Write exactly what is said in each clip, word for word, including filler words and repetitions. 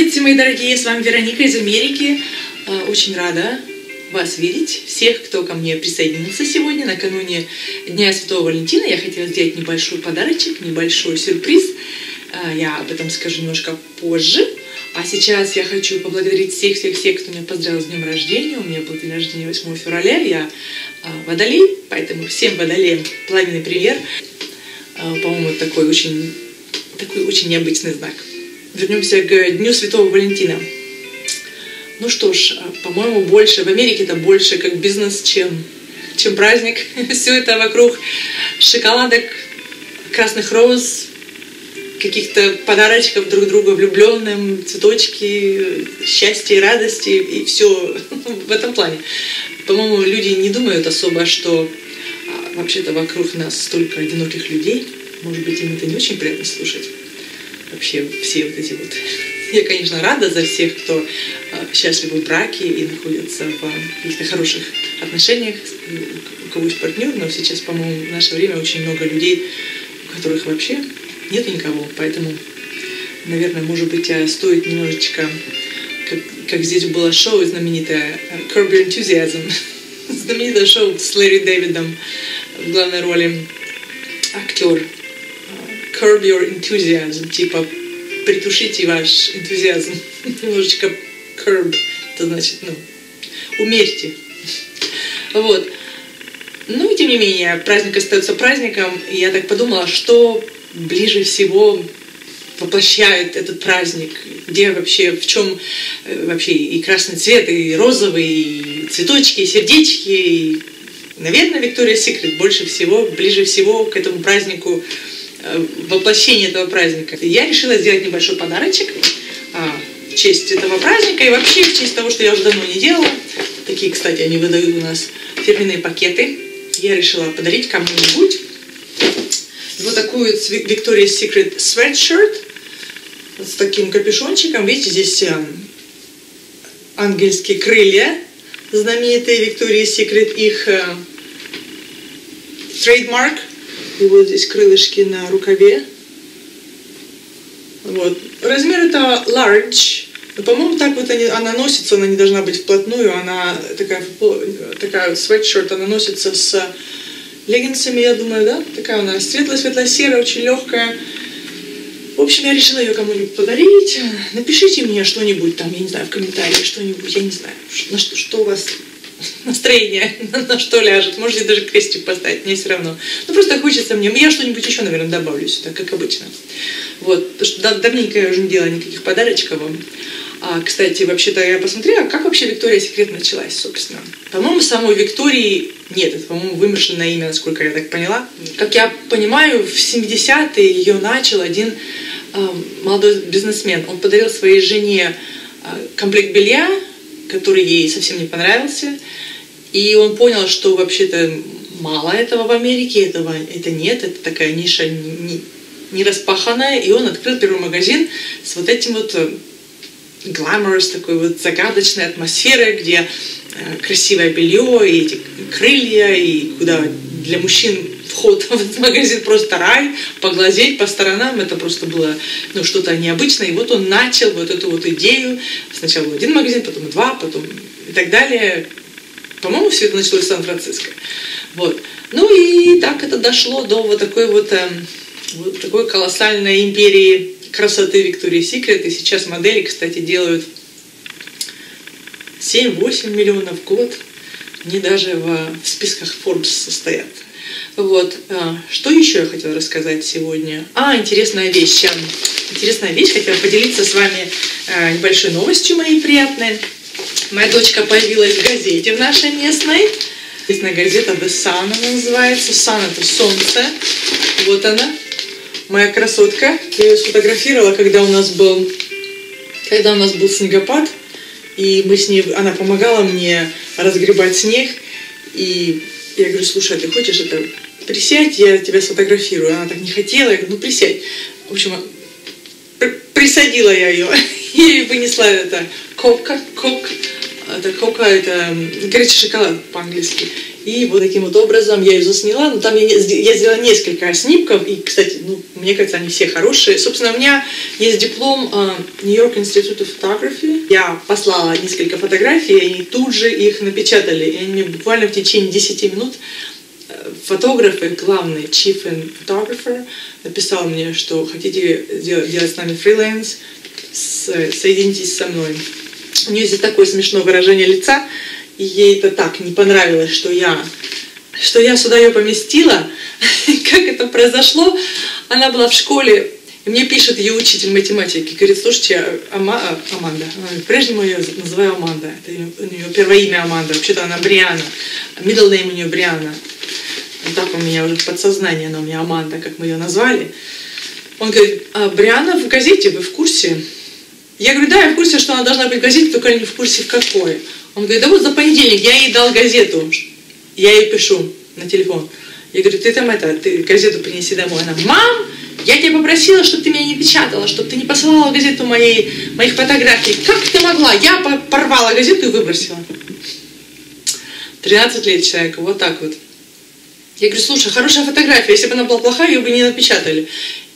Приветствуйте, мои дорогие, с вами Вероника из Америки. Очень рада вас видеть, всех, кто ко мне присоединился сегодня. Накануне Дня Святого Валентина я хотела сделать небольшой подарочек, небольшой сюрприз. Я об этом скажу немножко позже. А сейчас я хочу поблагодарить всех-всех-всех, кто меня поздравил с днем рождения. У меня был день рождения восьмого февраля, я водолей, поэтому всем водолеям пламенный пример. По-моему, такой очень, такой очень необычный знак. Вернемся к Дню Святого Валентина. Ну что ж, по-моему, больше в Америке это больше как бизнес, чем, чем праздник. Все это вокруг шоколадок, красных роз, каких-то подарочков друг другу влюбленным, цветочки, счастья и радости, и все в этом плане. По-моему, люди не думают особо, что вообще-то вокруг нас столько одиноких людей. Может быть, им это не очень приятно слушать. Вообще все вот эти вот... Я, конечно, рада за всех, кто счастлив в браке и находится в каких-то хороших отношениях, у кого есть партнер, но сейчас, по-моему, в наше время очень много людей, у которых вообще нет никого. Поэтому, наверное, может быть, стоит немножечко, как, как здесь было шоу знаменитое «Curb Your Enthusiasm», знаменитое шоу с Лэрри Дэвидом в главной роли, актер. Curb your enthusiasm, типа притушите ваш энтузиазм. Немножечко curb, это значит, ну, умерьте. Вот. Ну и тем не менее, праздник остается праздником, и я так подумала, что ближе всего воплощает этот праздник, где вообще, в чем вообще и красный цвет, и розовый, и цветочки, и сердечки, и, наверное, Victoria's Secret больше всего, ближе всего к этому празднику, воплощение этого праздника. Я решила сделать небольшой подарочек а, в честь этого праздника и вообще в честь того, что я уже давно не делала. Такие, кстати, они выдают у нас фирменные пакеты. Я решила подарить кому-нибудь вот такую Victoria's Secret sweatshirt с таким капюшончиком. Видите, здесь а, ангельские крылья, знаменитые Victoria's Secret, их а, trademark. И вот здесь крылышки на рукаве. Вот. Размер это large. По-моему, так вот они, она носится, она не должна быть вплотную. Она такая, такая вот sweatshirt, она носится с леггинсами, я думаю, да? Такая она светло-светло-серая, очень легкая. В общем, я решила ее кому-нибудь подарить. Напишите мне что-нибудь там, я не знаю, в комментариях что-нибудь, я не знаю, на что, что у вас... настроение, на что ляжет. Можете даже крестик поставить, мне все равно. Ну, просто хочется мне. Я что-нибудь еще, наверное, добавлю сюда, как обычно. Вот, потому что давненько я уже не делала никаких подарочков вам. А, кстати, вообще-то я посмотрела, как вообще Victoria's Secret началась, собственно. По-моему, самой Виктории нет. Это, по-моему, вымышленное имя, насколько я так поняла. Как я понимаю, в семидесятые ее начал один э, молодой бизнесмен. Он подарил своей жене э, комплект белья, который ей совсем не понравился. И он понял, что вообще-то мало этого в Америке, этого это нет, это такая ниша не, не распаханная. И он открыл первый магазин с вот этим вот glamorous, такой вот загадочной атмосферой, где красивое белье, и эти крылья, и куда для мужчин вход в этот магазин просто рай, поглазеть по сторонам, это просто было ну, что-то необычное. И вот он начал вот эту вот идею. Сначала был один магазин, потом два, потом и так далее. По-моему, все это началось в Сан-Франциско. Вот. Ну и так это дошло до вот такой вот, э, вот такой колоссальной империи красоты Victoria's Secret. И сейчас модели, кстати, делают семь-восемь миллионов в год. Они даже в, в списках Forbes состоят. Вот. Что еще я хотела рассказать сегодня? А, интересная вещь. Интересная вещь. Хотела поделиться с вами небольшой новостью моей приятной. Моя дочка появилась в газете в нашей местной. Местная газета The Sun она называется. Sun – это солнце. Вот она. Моя красотка. Я ее сфотографировала, когда у нас был, когда у нас был снегопад. И мы с ней, она помогала мне разгребать снег. И... Я говорю, слушай, а ты хочешь это? Присядь, я тебя сфотографирую. Она так не хотела. Я говорю, ну присядь. В общем, присадила я ее. И вынесла это кока, кок. Это кока, это горячий шоколад по-английски. И вот таким вот образом я ее засняла. Но там я, я сделала несколько снимков. И, кстати, ну, мне кажется, они все хорошие. Собственно, у меня есть диплом э, Нью-Йоркского института фотографии. Я послала несколько фотографий, и тут же их напечатали. И они буквально в течение десяти минут фотографы, главный chief photographer, написал мне, что хотите делать, делать с нами фриланс, соединитесь со мной. У нее здесь такое смешное выражение лица, и ей это так не понравилось, что я, что я сюда ее поместила. Как это произошло? Она была в школе, и мне пишет ее учитель математики, говорит, слушайте, Ама, Аманда, прежде я ее называю Аманда, это ее, у нее первое имя Аманда, вообще-то она Бриана, middle name у нее Бриана. Вот так у меня уже подсознание, она у меня Аманда, как мы ее назвали. Он говорит, а Бриана в газете, вы в курсе? Я говорю, да, я в курсе, что она должна быть в газете, только не в курсе в какой. Он говорит, да вот за понедельник я ей дал газету, я ей пишу на телефон. Я говорю, ты там это, ты газету принеси домой. Она, мам, я тебя попросила, чтобы ты меня не печатала, чтобы ты не посылала газету моей, моих фотографий. Как ты могла? Я порвала газету и выбросила. тринадцать лет человеку, вот так вот. Я говорю, слушай, хорошая фотография, если бы она была плохая, ее бы не напечатали.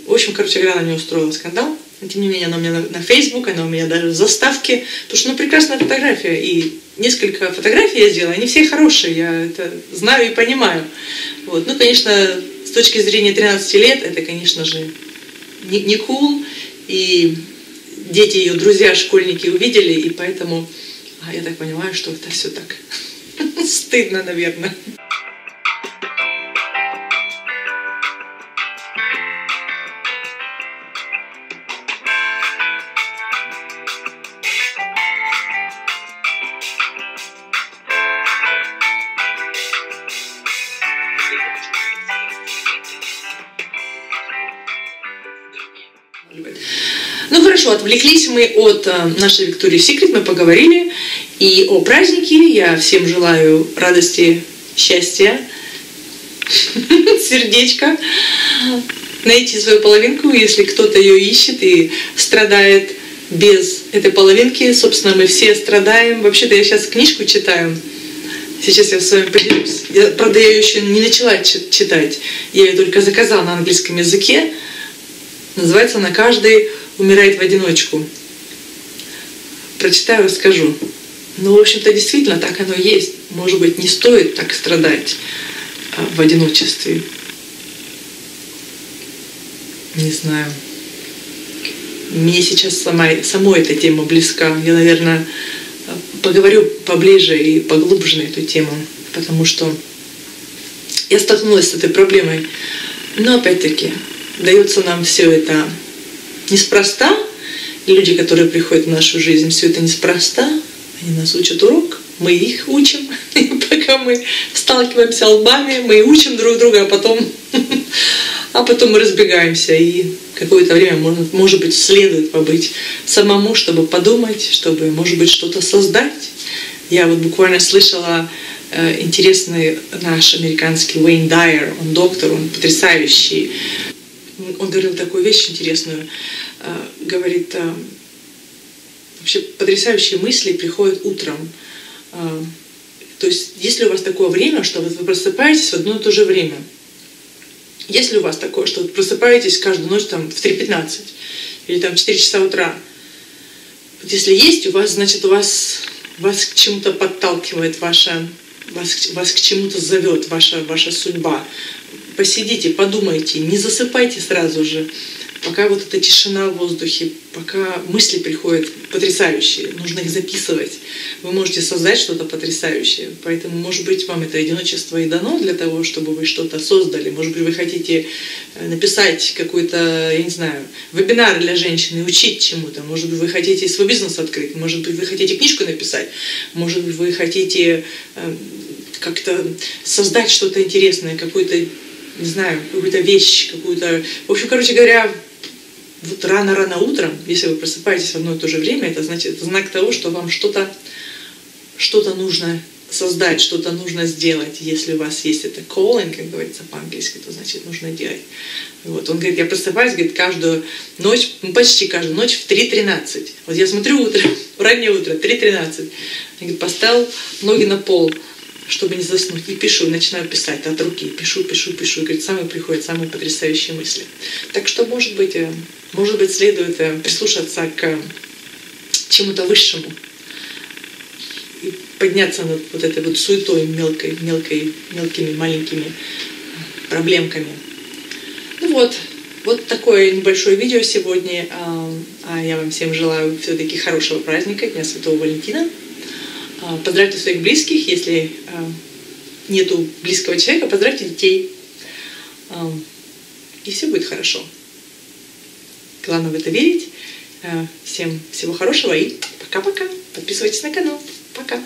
В общем, короче говоря, она не устроила скандал. Тем не менее, она у меня на Facebook, она у меня даже в заставке. Потому что, ну, прекрасная фотография. И несколько фотографий я сделала, они все хорошие, я это знаю и понимаю. Вот. Ну, конечно, с точки зрения тринадцати лет, это, конечно же, не, не cool. И дети, ее друзья, школьники увидели, и поэтому, а я так понимаю, что это все так стыдно, наверное. Ну хорошо, отвлеклись мы от нашей Victoria's Secret, мы поговорили и о празднике. Я всем желаю радости, счастья, сердечка. Найти свою половинку, если кто-то ее ищет и страдает без этой половинки. Собственно, мы все страдаем. Вообще-то я сейчас книжку читаю. Сейчас я с вами поделюсь. Я, правда, я ее еще не начала читать. Я ее только заказала на английском языке. Называется она «Каждый умирает в одиночку». Прочитаю, расскажу. Ну, в общем-то, действительно, так оно и есть. Может быть, не стоит так страдать в одиночестве. Не знаю. Мне сейчас самой, самой эта тема близка. Я, наверное, поговорю поближе и поглубже на эту тему, потому что я столкнулась с этой проблемой. Но, опять-таки, дается нам все это неспроста. Люди, которые приходят в нашу жизнь, все это неспроста. Они нас учат урок, мы их учим. И пока мы сталкиваемся лбами, мы учим друг друга, а потом, а потом мы разбегаемся. И какое-то время, может, может быть, следует побыть самому, чтобы подумать, чтобы, может быть, что-то создать. Я вот буквально слышала э, интересный наш американский Уэйн Дайер, он доктор, он потрясающий. Он говорил такую вещь интересную, говорит, вообще потрясающие мысли приходят утром. То есть, если у вас такое время, что вы просыпаетесь в одно и то же время, если у вас такое, что вы просыпаетесь каждую ночь там, в три пятнадцать или там, в четыре часа утра, если есть у вас, значит, у вас, вас к чему-то подталкивает, ваша, вас, вас к чему-то зовет ваша, ваша судьба. Посидите, подумайте, не засыпайте сразу же, пока вот эта тишина в воздухе, пока мысли приходят потрясающие, нужно их записывать. Вы можете создать что-то потрясающее, поэтому, может быть, вам это одиночество и дано для того, чтобы вы что-то создали. Может быть, вы хотите написать какой-то, я не знаю, вебинар для женщин, учить чему-то. Может быть, вы хотите свой бизнес открыть, может быть, вы хотите книжку написать, может быть, вы хотите как-то создать что-то интересное, какую-то, не знаю, какую-то вещь, какую-то... В общем, короче говоря, вот рано-рано утром, если вы просыпаетесь в одно и то же время, это значит, это знак того, что вам что-то что-то нужно создать, что-то нужно сделать. Если у вас есть это calling, как говорится по-английски, то значит нужно делать. Вот. Он говорит, я просыпаюсь, говорит, каждую ночь, ну, почти каждую ночь в три тринадцать. Вот я смотрю утром, раннее утро, три тринадцать. Он говорит, поставил ноги на пол. чтобы не заснуть. И пишу, начинаю писать от руки. Пишу, пишу, пишу. И, говорит, самые приходят самые потрясающие мысли. Так что, может быть, может быть, следует прислушаться к чему-то высшему. И подняться над вот этой вот суетой мелкой, мелкой, мелкими, маленькими проблемками. Ну вот. Вот такое небольшое видео сегодня. А я вам всем желаю все-таки хорошего праздника, Дня Святого Валентина. Поздравьте своих близких, если нету близкого человека, поздравьте детей. И все будет хорошо. Главное в это верить. Всем всего хорошего и пока-пока. Подписывайтесь на канал. Пока.